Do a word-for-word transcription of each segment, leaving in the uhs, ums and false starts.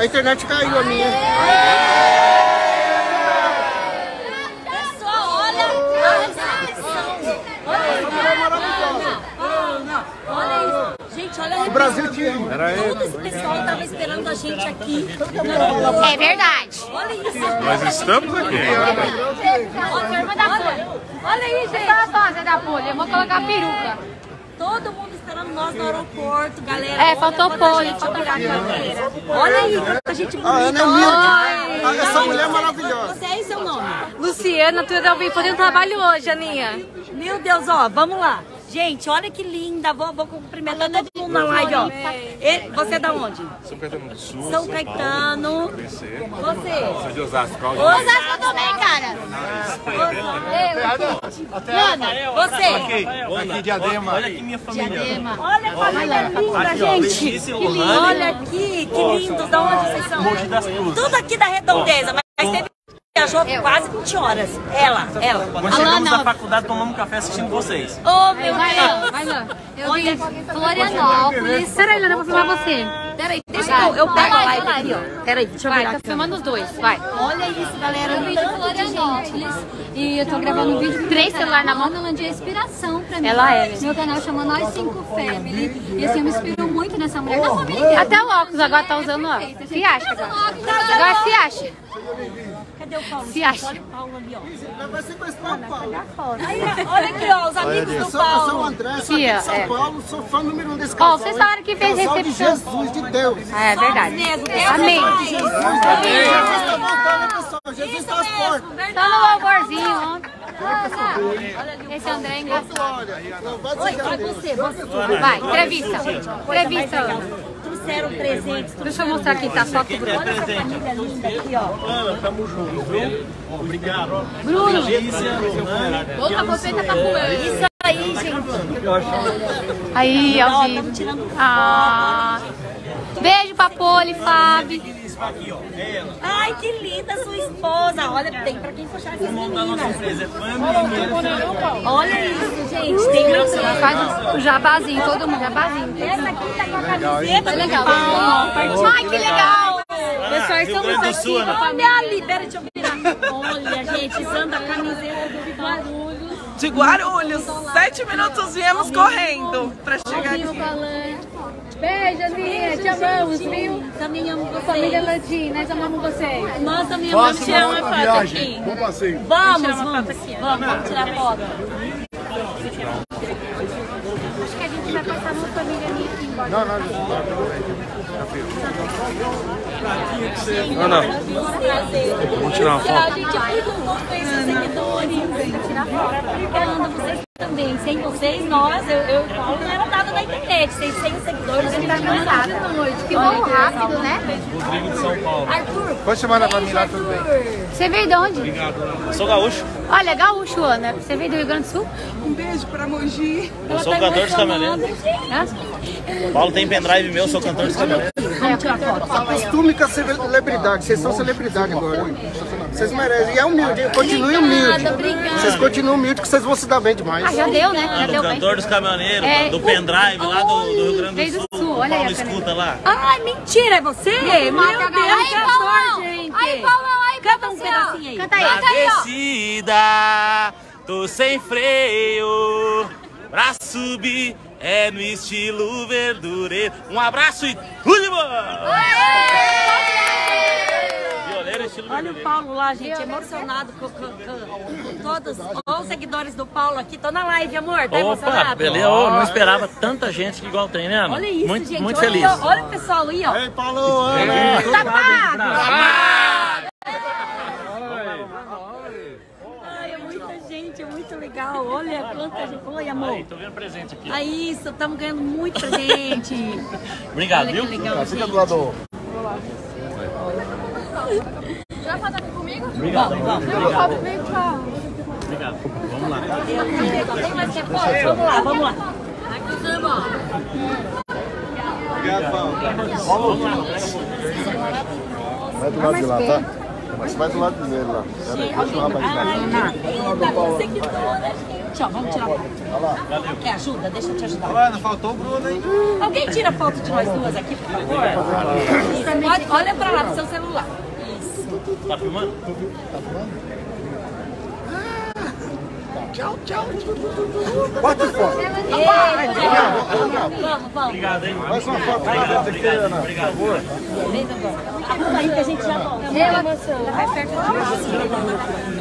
A internet caiu a minha. Pessoal, olha a recepção. Ana, olha isso. Gente, olha a recepção. Todo esse pessoal estava esperando a gente aqui. É verdade. Olha isso. Nós estamos aqui. Olha aí, gente. Olha da Poli. Eu vou colocar a peruca. Todo mundo esperando nós no aeroporto, galera. É, faltou Poli, faltou cadeira. Olha aí, quanta gente bonita. A Ana é linda. Olha essa mulher maravilhosa. Você é seu nome? Luciana, tu deu bem fazendo trabalho hoje, Aninha. Meu Deus, ó, vamos lá. Gente, olha que linda. Vou, vou cumprimentar todo mundo na live, ó. E, você é da onde? São Caetano do Sul. São Caetano. Você? Sou de Osasco. Osasco também, cara. Ana, você? Aqui, Diadema. Olha aqui minha família. Diadema. Olha a família linda, gente. Que lindo. Olha aqui, que lindo. Da onde vocês são? Monte das Cruzes. Tudo aqui da redondeza, mas teve... Viajou quase vinte horas. Ela, ela. Quando chegamos da faculdade, tomamos um café assistindo vocês. Ô, oh, meu Deus! Vai lá, eu vim Florianópolis. Peraí, Lana, eu vou filmar você. Peraí, deixa eu, eu pego a live aqui, ó. Peraí, deixa eu ver. Vai, tá filmando os dois, vai. Olha isso, galera. Eu vim de Florianópolis e eu tô gravando um vídeo. Três celulares na mão. Ana Landim é inspiração pra mim. Ela é. Meu canal chama Nós Cinco Family. E assim, eu me inspiro muito nessa mulher. Da família inteira. Até o óculos agora tá usando óculos. Se acha agora. Agora se acha. Cadê o Paulo? Se acha. Olha o Paulo ali, ó. Vai sequestrar o Paulo. Olha aqui, ó, os amigos do Paulo. Eu sou o André, sou aqui de São Paulo, sou fã número um desse casal. Ó, vocês falaram que fez recepção. Jesus de Deus. É verdade. Amém. Jesus tá voltando, pessoal. Jesus tá às portas. Tá no alvorzinho, ó. Esse André é engraçado. Oi, vai você, você. Vai, entrevista. Entrevista, Ana. Trouxeram presentes. Deixa eu mostrar aqui, tá só que Bruno. Olha essa família linda aqui, ó. Ana, tamo junto, viu? Obrigado. Bruno. Outra bofeta tá voando. Isso aí, gente. Aí, ao vivo. Ah. Beijo pra Poli, Fábio. Aqui, ó. Ai, que linda sua esposa. Olha, tem pra quem puxar essas meninas. Olha isso, gente. Tem uh, faz o jabazinho, todo mundo jabazinho. Essa aqui tá com a camiseta. Legal. Ai, que legal. Pessoal, estamos aqui. Olha ali, pera, deixa eu virar. Olha, gente, usando a camiseta do Guarulhos. De Guarulhos. Sete minutos viemos correndo pra chegar aqui. Beijo, Aninha, te amamos, viu? Também amo você. Família Landim, nós amamos vocês. Nós também amamos você. Faça uma foto aqui. Vamos assim. Vamos, vamos. Vamos, vamos, vamos tirar foto. Acho que a gente vai passar uma família minha aqui embora. Não, não, não. Não, não. Vamos tirar uma foto. A gente fica um pouco com esses seguidores. Tirar foto. Também, sem vocês, nós, eu, eu não era nada na internet, sem seguidores, a gente tá cansada. Que bom, rápido, né? Rodrigo de São Paulo. Arthur, pode chamar ela pra mim lá também. Você veio de onde? Obrigado, eu sou gaúcho. Olha, gaúcho, Ana. Você veio do Rio Grande do Sul? Um beijo pra Mogi. Eu sou cantor de caminhoneta. Paulo tem pendrive meu, sou cantor de caminhoneta. Acostume com a celebridade, vocês são celebridade agora. Vocês merecem. E é humilde, continue humilde. Vocês continuam humilde que vocês vão se dar bem demais. Ah, já deu, né? Já deu bem. Cantor dos caminhoneiros, é, do pendrive o... lá do, do Rio Grande do Sul. Sul. Olha aí, escuta lá. Ai, mentira, é você? Meu, Meu Deus, aí, Paulão, gente. Aí, Paulão, aí, canta um pedacinho aí. Canta aí, canta aí, ó. Descida, tô sem freio, pra subir é no estilo verdureiro. Um abraço e tudo de bom! Olha o Paulo lá, gente, emocionado com, com, com todos os seguidores do Paulo aqui. Tô na live, amor, tá emocionado? Opa, beleza, eu não esperava tanta gente que igual tem, né, Ana? Olha isso, muito, gente. Muito olha, feliz. Olha, olha o pessoal aí, ó. Ei, Paulo! Ana. Tá pago! Tá pago! Ai, é muita gente, é muito legal. Olha quanta gente. Oi, amor. Aí, tô vendo presente aqui. É isso, estamos ganhando muito presente. Obrigado, olha, viu? Legal, fica do lado. Já faz comigo? Obrigado. Vamos, vamos. Obrigado. Vamos lá. Tem mais que foto? Vamos lá, vamos lá. Aqui estamos. Obrigado, Paulo. Vamos lá. Vai do lado de lá, tá? Mas vai do lado primeiro lá. Deixa eu abaixar. Ai, tá com seguidora, gente. Ó, vamos tirar foto. Olha lá. Quer ajuda? Deixa eu te ajudar. Olha, faltou o Bruno, hein? Alguém tira foto de nós duas aqui, por favor? Pode, olha pra lá pro seu celular. Isso. Tá filmando? Tá filmando? Ah, tchau, tchau. Bota foto. Vamos, vamos. Obrigado, hein? Mais uma foto pra nós aqui, Ana. Obrigado. Arruma aí que a gente já volta.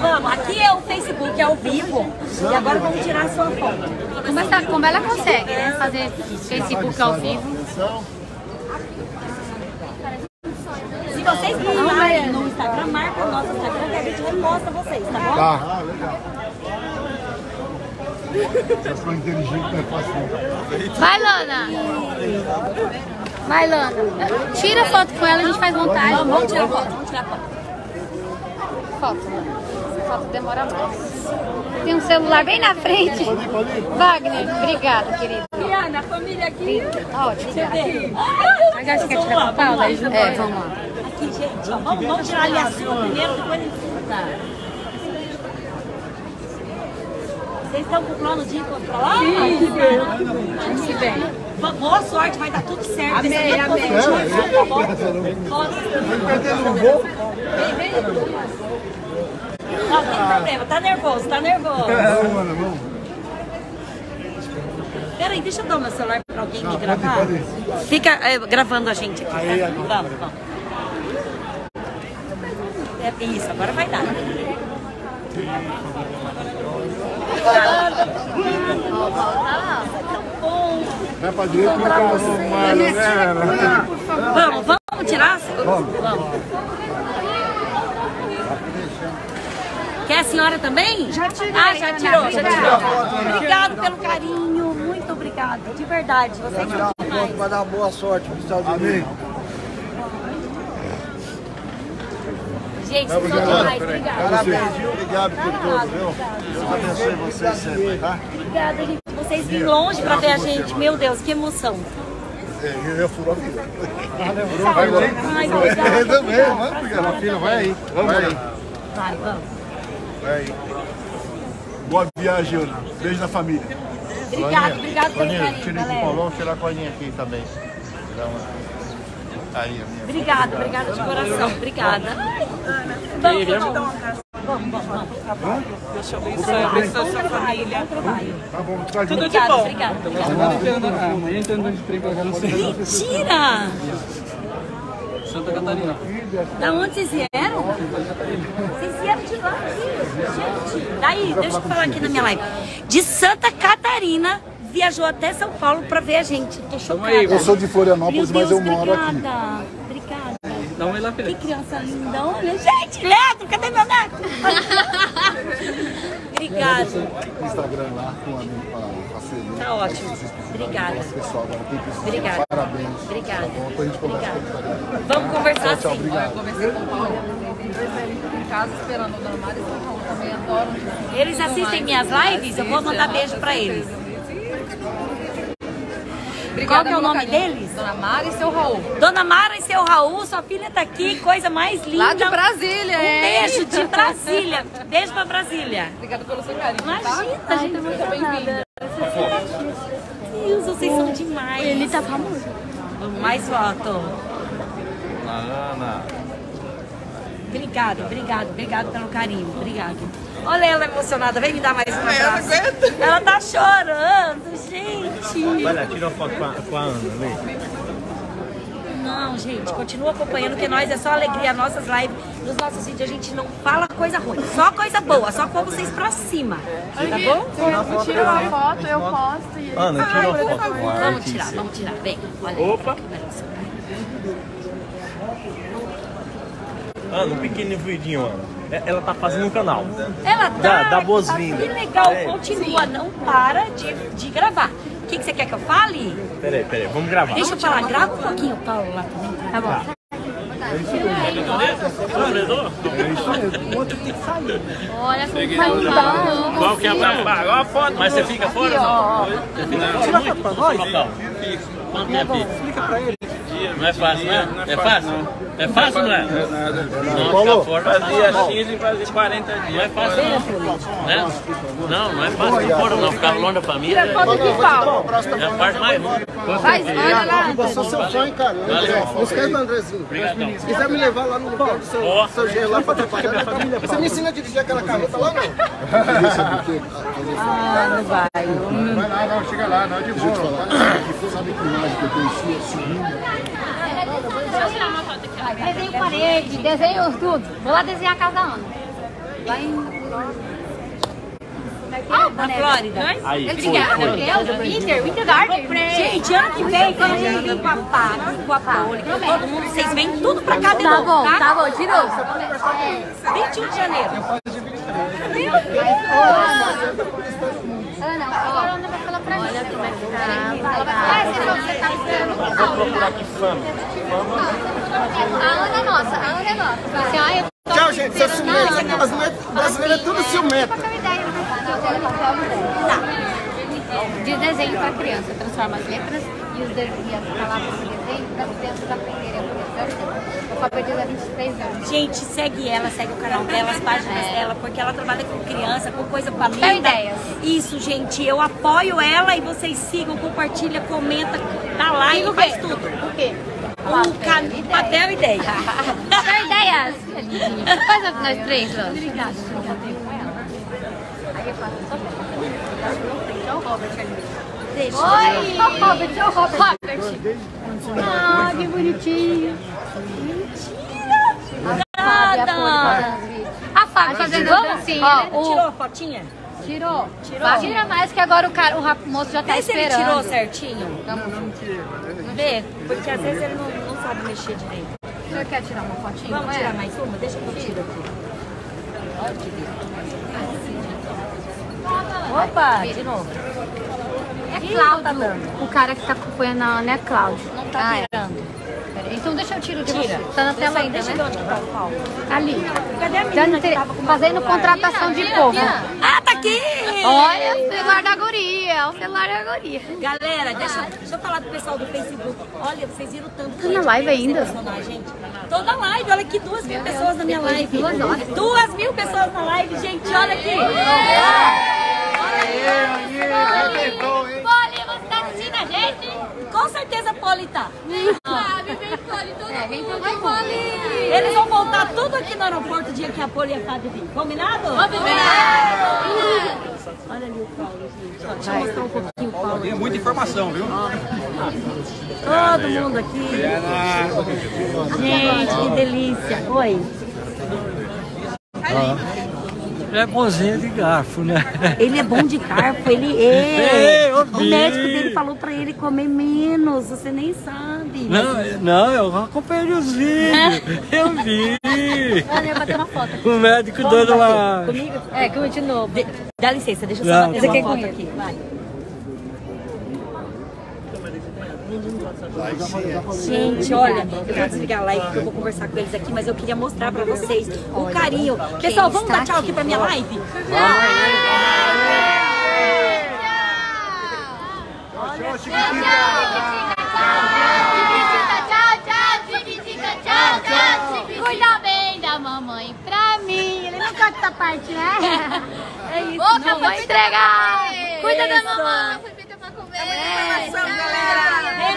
Vamos, aqui é o Facebook, é ao vivo. E agora vamos tirar a sua foto. Como ela, como ela consegue, né? Fazer Facebook ao vivo. Se vocês mandarem no Instagram, marca o nosso Instagram que a gente reposta vocês, tá bom? Tá. Ah, legal. Vocês são inteligentes, né? Fácil. Vai, Lana. Vai, Lana. Tira foto com ela, a gente faz montagem. Vamos, vamos tirar foto, vamos tirar foto. Foto, Lana. Foto demora mais. Tem um celular bem na frente. Wagner, obrigada, querido. Ana, a família aqui. Ótimo. Mas acho que quer tirar a Paula? É, vamos lá. Aqui, gente, ó, vamos, vamos tirar ali a sua primeiro, depois a gente tá. Vocês estão com o plano de encontrar lá? Sim, se bem. Boa sorte, vai dar tudo certo. Amém, amém. Vamos perder no gol. Vem, vem. Não tem problema, tá nervoso, tá nervoso. Vamos, Ana, vamos. Peraí, deixa eu dar o meu celular pra alguém me gravar. Pode, pode. Fica é, gravando a gente aqui. Aí, tá? Aí, vamos, vamos. É, isso, agora vai dar. Vai pra direita e pra cá. Vamos, vamos tirar? Vamos. Vamos. Quer a senhora também? Já tirou. Ah, já tirou, já tirou. Obrigado pelo carinho. Obrigado, de verdade, você que não mais. Vai dar boa sorte para os Estados Unidos. Gente, vocês são demais, obrigado. Parabéns, obrigado por tudo, viu? Deus abençoe vocês sempre, tá? Obrigada, gente. Vocês vêm longe para ver a gente, meu Deus, que emoção. Eu já furou a filha. Vai, vai. Eu também, vamos, obrigado. A filha, vai aí. Vamos aí. Vai, vamos. Vai aí. Boa viagem, Ana. Beijo na família. Obrigado, obrigado pelo carinho, galera. Vamos tirar a colinha aqui também. Obrigada, obrigada de coração. Obrigada. Vamos, vamos. Vamos, vamos. Deixa eu abençoar, abençoar sua família. Tudo de bom. Obrigada, obrigada. Mentira! Santa Catarina. Da onde vocês vieram? Vocês vieram de lá, gente. Daí, deixa eu falar aqui na minha live. De Santa Catarina, viajou até São Paulo pra ver a gente. Tô chocada. Eu sou de Florianópolis, Deus, mas eu moro obrigada. aqui. Obrigada, obrigada. Que criança linda, olha. Gente, Leandro, cadê meu neto? Obrigada. Instagram lá com a minha parceria. Tá ótimo. Obrigada. Obrigada. Parabéns. Obrigada. Vamos conversar sim. Eu conversei com o Paulo. Tem dois velhinhos em casa esperando o Damar e o Paulo também adoram. Eles assistem minhas lives? Eu vou mandar beijo pra eles. Obrigada. Qual que é o nome deles? Dona Mara e seu Raul. Dona Mara e seu Raul, sua filha tá aqui, coisa mais linda. Lá de Brasília, é? Um beijo de Brasília. Beijo pra Brasília. Obrigada pelo seu carinho. Imagina, tá? Gente, muito bem-vinda. Meu Deus, vocês são demais. Ele tá famoso. Mais foto. Ana. Obrigado, obrigado, obrigado pelo carinho. Obrigado. Olha ela emocionada, vem me dar mais uma abraço. Ela tá chorando, gente. Olha, tira uma foto com a Ana, vem. Não, gente, continua acompanhando, que nós é só alegria. Nossas lives, nos nossos vídeos, a gente não fala coisa ruim, só coisa boa, só pôr vocês pra cima. Tá bom? Eu tiro uma foto, eu posto e... Ana, tira uma foto. Vamos tirar, vamos tirar, vem. Olha. Opa! Ana, um pequeno vidinho, Ana. Ela tá fazendo um canal. Ela tá. Dá boas-vindas. Que legal, é. Continua, não para de, de gravar. O que, que você quer que eu fale? Peraí, peraí, vamos gravar. Deixa eu falar, grava um pouquinho, Paulo, lá também. Tá bom. Tá. É isso mesmo. O outro tem que sair. Olha, como qual que é a foto? Mas você fica fora ou não? Tira a foto pra nós? Explica pra ele. Não é fácil, né? É fácil? É fácil, não é? Não, fazia X e fazia quarenta dias. Não é fácil, não. Né? Não, não é fácil. Não foram não, ficar longe da família. É a parte que falta. É a parte mais ruim. Mas olha lá. Eu sou seu fã, cara. Não esquece do Andrezinho. Se quiser me levar lá no lugar do seu gênero, lá pra trabalhar, você me ensina a dirigir aquela carreta lá, não? Ah, não vai. Não vai lá, não. Chega lá, não é de boa. Sabe que imagem que eu conhecia subindo? Desenho parede, desenho tudo. Vou lá desenhar a casa da Ana. Lá em... Ah, na Flórida. Ele o Winter, Winter Garden. Gente, ano que vem, quando a gente vir com a Pá, com a Paola, todo mundo, vocês vêm tudo pra cá de novo, tá? Tá bom, de novo. vinte e um de janeiro. Ana, ó. Ana vai falar pra mim. Olha como é que tá. Vou procurar aqui fama. A Ana é nossa, a Ana é nossa. Tchau, gente, você é ciumento. Brasileiro é tudo ciumento. De desenho para criança, transforma as letras e, os de... e as palavras de desenho para as crianças aprenderem a conhecer. Eu sou perdida há vinte e três anos. Gente, segue ela, segue o canal dela, as páginas é. dela, porque ela trabalha com criança, com coisa pra mim. Tem ideias. Isso, gente, eu apoio ela e vocês sigam, compartilha, comenta, dá like, e faz tudo. O quê? O can... ideia. Papel e ideia. São ideias. Faz a nós três, obrigada. Deixa o Robert ali. Deixa. Oi! Olha o Robert, olha o Robert. Ah, que bonitinho. Mentira! Nada! A Fábio fazendo dancinha. Ó, né? o... Tirou a fotinha? Tirou. Tirou. Tira mais que agora o, cara, o moço já tá Vê esperando. Ele tirou certinho? Não, não tirei. Vê? Porque às vezes ele não, não sabe mexer direito. O senhor quer tirar uma fotinha? Vamos Vai. tirar mais uma? Deixa que eu tiro aqui. Olha que lindo. Opa, de novo. É Cláudio. O cara que tá acompanhando a Ana é Cláudio. Não tá ah, tirando. É. Então deixa eu tiro de Tira. Você. Tá na tela ainda, né? Tá ali. Cadê a menina que tava com Fazendo celular? contratação tira, de povo. Ah, tá aqui! Olha o celular da guria. O celular da guria. Galera, deixa, deixa eu falar do pessoal do Facebook. Olha, vocês viram tanto. Tá na live ainda? Gente. Toda live. Olha aqui, duas mil pessoas na minha live. Duas horas. Duas mil pessoas na live, gente. Olha aqui. É. Poli, Poli, você tá assistindo a gente? Com certeza Poli tá. Vem Fábio, vem Poli, todo é, vem mundo. Oi, Poli. Eles vão voltar tudo aqui no aeroporto o dia que a Poli e a Fábio vêm. Combinado? Combinado! Combinado. Olha ali o Paulo, gente. Ó, deixa eu mostrar um pouquinho o Paulo. Tem muita informação, viu? Ó. Todo mundo aqui. Gente, que delícia. Oi. Ah. Ele é bonzinho de garfo, né? Ele é bom de garfo, ele é. Ei, o médico dele falou pra ele comer menos, você nem sabe. Não, mas... não eu acompanhei os vídeos, eu vi. Olha, eu bater uma foto aqui. O médico Vamos dando lá. Comigo? É, comigo de novo. De... Dá licença, deixa eu só bater uma foto aqui. Vai. Gente, olha, eu vou desligar a live porque eu vou conversar com eles aqui, mas eu queria mostrar pra vocês o carinho. Pessoal, vamos dar tchau aqui pra minha live? Tchau, Chiquitinha! Tchau, tchau, Chiquitinha! Tchau, tchau, Chiquitinha! Cuida bem da mamãe pra mim! Ele não canta essa parte, né? É isso, não vou entregar! Cuida da mamãe! Foi feita pra comer! É, galera!